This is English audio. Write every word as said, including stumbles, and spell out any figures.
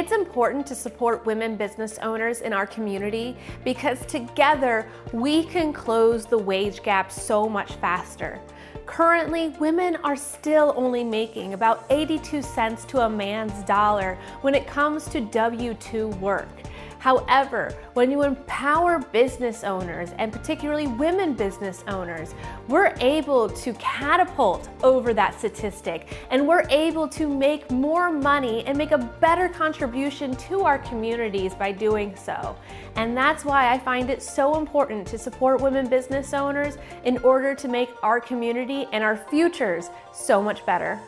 It's important to support women business owners in our community because together we can close the wage gap so much faster. Currently, women are still only making about eighty-two cents to a man's dollar when it comes to W two work. However, when you empower business owners, and particularly women business owners, we're able to catapult over that statistic, and we're able to make more money and make a better contribution to our communities by doing so. And that's why I find it so important to support women business owners in order to make our community and our futures so much better.